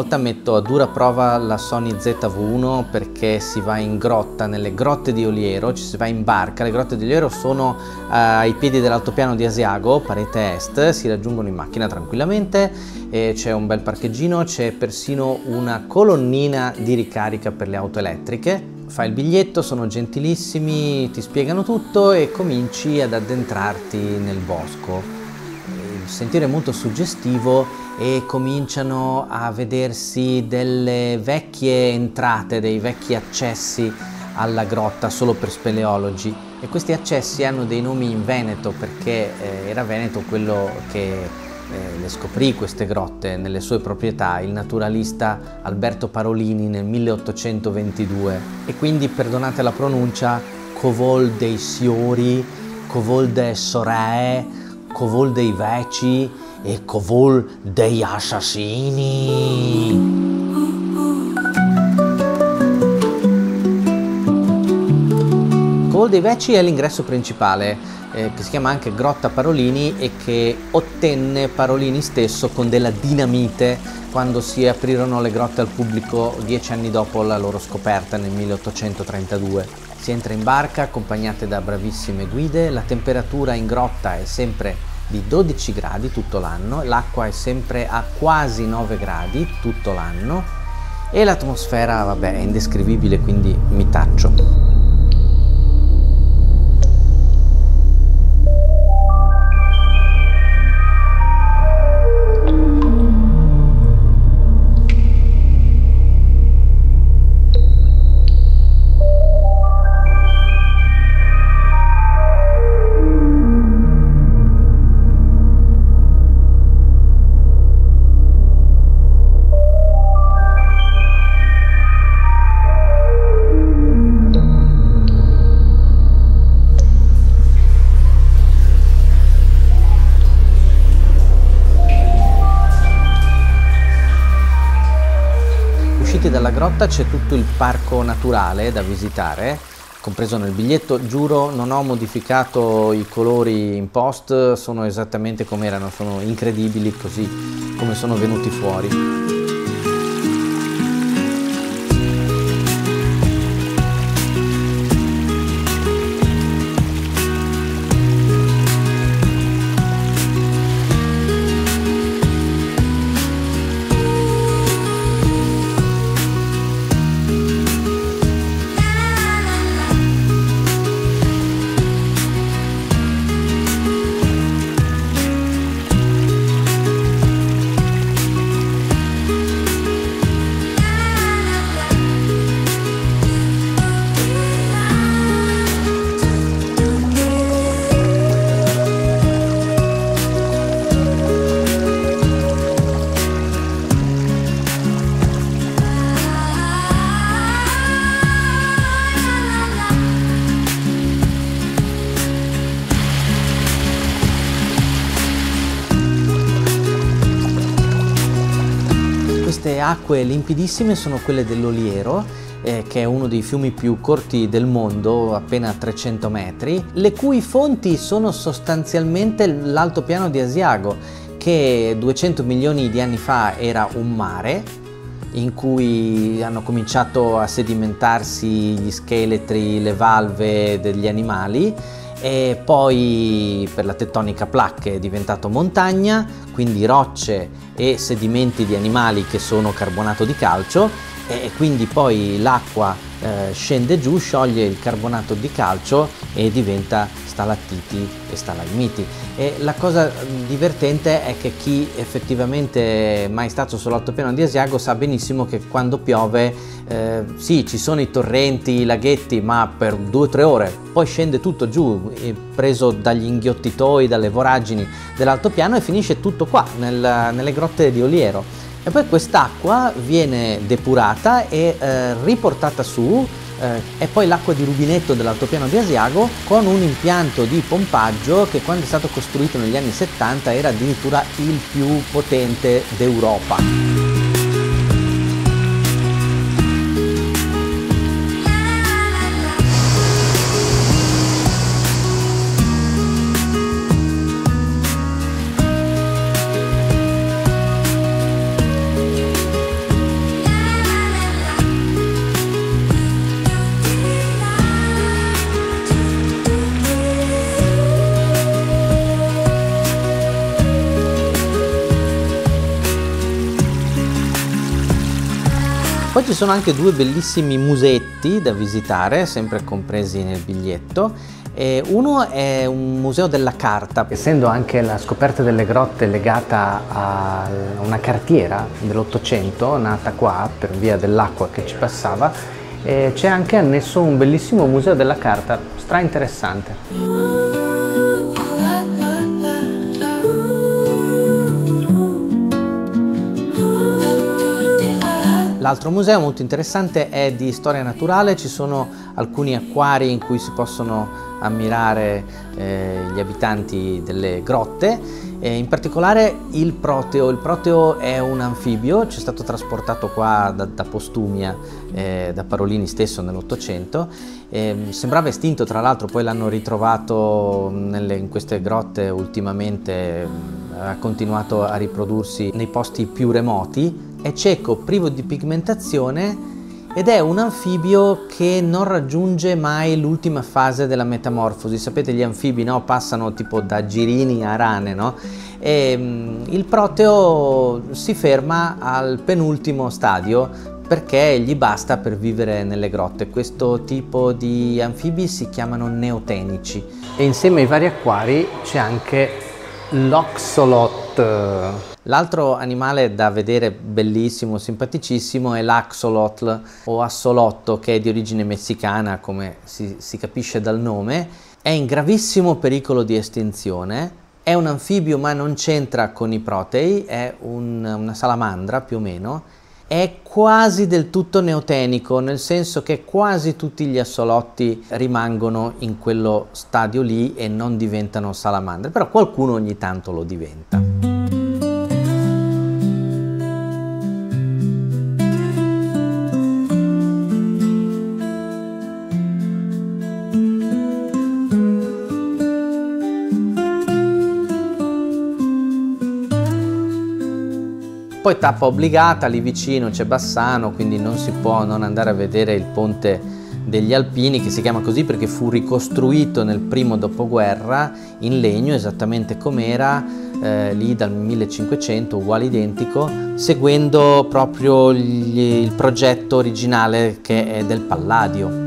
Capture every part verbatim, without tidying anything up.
volta metto a dura prova la Sony Z V uno perché si va in grotta, nelle grotte di Oliero, ci si va in barca. Le grotte di Oliero sono eh, ai piedi dell'altopiano di Asiago, parete est, si raggiungono in macchina tranquillamente, e c'è un bel parcheggino, c'è persino una colonnina di ricarica per le auto elettriche. Fai il biglietto, sono gentilissimi, ti spiegano tutto e cominci ad addentrarti nel bosco. Il sentiero è molto suggestivo e cominciano a vedersi delle vecchie entrate, dei vecchi accessi alla grotta solo per speleologi, e questi accessi hanno dei nomi in veneto perché eh, era Veneto quello che Eh, le scoprì queste grotte nelle sue proprietà, il naturalista Alberto Parolini nel milleottocentoventidue, e quindi perdonate la pronuncia, Covol dei Siori, Covol dei Siori, Covol dei Veci e Covol dei Assassini. Covol dei Veci è l'ingresso principale, eh, che si chiama anche Grotta Parolini e che ottenne Parolini stesso con della dinamite quando si aprirono le grotte al pubblico dieci anni dopo la loro scoperta nel milleottocentotrentadue. Si entra in barca accompagnate da bravissime guide, la temperatura in grotta è sempre di dodici gradi tutto l'anno, l'acqua è sempre a quasi nove gradi tutto l'anno e l'atmosfera, vabbè, è indescrivibile, quindi mi taccio. Dalla grotta c'è tutto il parco naturale da visitare, compreso nel biglietto. Giuro, non ho modificato i colori in post, sono esattamente come erano, sono incredibili così come sono venuti fuori. Acque limpidissime sono quelle dell'Oliero, eh, che è uno dei fiumi più corti del mondo, appena trecento metri, le cui fonti sono sostanzialmente l'altopiano di Asiago, che duecento milioni di anni fa era un mare in cui hanno cominciato a sedimentarsi gli scheletri, le valve degli animali, e poi per la tettonica placche è diventato montagna, quindi rocce e sedimenti di animali che sono carbonato di calcio, e quindi poi l'acqua eh, scende giù, scioglie il carbonato di calcio e diventa stalattiti e stalagmiti. E la cosa divertente è che chi effettivamente è mai stato sull'altopiano di Asiago sa benissimo che quando piove eh, sì, ci sono i torrenti, i laghetti, ma per due o tre ore poi scende tutto giù, preso dagli inghiottitoi, dalle voragini dell'altopiano, e finisce tutto qua nel, nelle grotte di Oliero. E poi quest'acqua viene depurata e eh, riportata su, eh, e poi l'acqua di rubinetto dell'altopiano di Asiago, con un impianto di pompaggio che quando è stato costruito negli anni settanta era addirittura il più potente d'Europa. Poi ci sono anche due bellissimi museetti da visitare, sempre compresi nel biglietto. E uno è un museo della carta. Essendo anche la scoperta delle grotte legata a una cartiera dell'Ottocento, nata qua per via dell'acqua che ci passava, c'è anche annesso un bellissimo museo della carta, stra interessante. L'altro museo molto interessante è di storia naturale, ci sono alcuni acquari in cui si possono ammirare eh, gli abitanti delle grotte, eh, in particolare il Proteo. Il Proteo è un anfibio, c'è stato trasportato qua da, da Postumia, eh, da Parolini stesso nell'Ottocento, eh, sembrava estinto, tra l'altro poi l'hanno ritrovato nelle, in queste grotte ultimamente, ha continuato a riprodursi nei posti più remoti. È cieco, privo di pigmentazione ed è un anfibio che non raggiunge mai l'ultima fase della metamorfosi. Sapete, gli anfibi, no? Passano tipo da girini a rane, no? E, um, il Proteo si ferma al penultimo stadio perché gli basta per vivere nelle grotte. Questo tipo di anfibi si chiamano neotenici. E insieme ai vari acquari c'è anche l'axolotl. L'altro animale da vedere bellissimo, simpaticissimo, è l'axolotl o assolotto, che è di origine messicana, come si, si capisce dal nome. È in gravissimo pericolo di estinzione. È un anfibio ma non c'entra con i protei, è un, una salamandra più o meno. È quasi del tutto neotenico, nel senso che quasi tutti gli assolotti rimangono in quello stadio lì e non diventano salamandre, però qualcuno ogni tanto lo diventa. Poi tappa obbligata, lì vicino c'è Bassano, quindi non si può non andare a vedere il Ponte degli Alpini, che si chiama così perché fu ricostruito nel primo dopoguerra in legno esattamente com'era, eh, lì dal millecinquecento, uguale identico, seguendo proprio gli, il progetto originale che è del Palladio.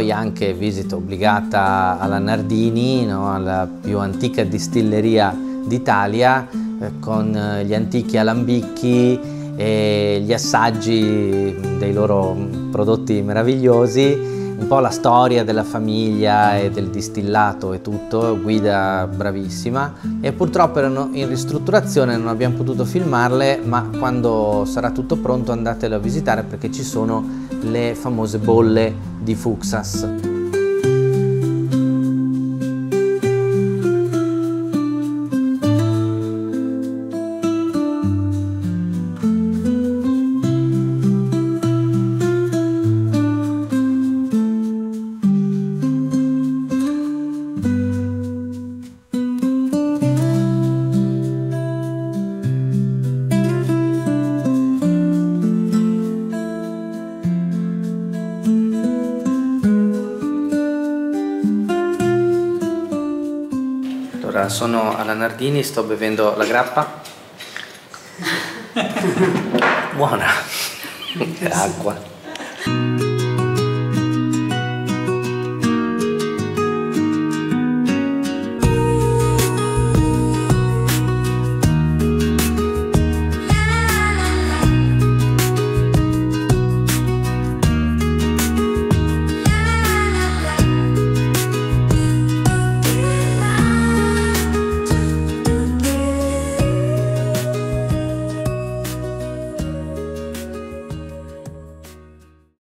Poi anche visita obbligata alla Nardini, no? Alla più antica distilleria d'Italia, eh, con gli antichi alambicchi e gli assaggi dei loro prodotti meravigliosi, un po' la storia della famiglia e del distillato e tutto, guida bravissima. E purtroppo erano in ristrutturazione, non abbiamo potuto filmarle, ma quando sarà tutto pronto andatelo a visitare perché ci sono le famose bolle di Fuxas. Sono alla Nardini, sto bevendo la grappa. Buona! Acqua.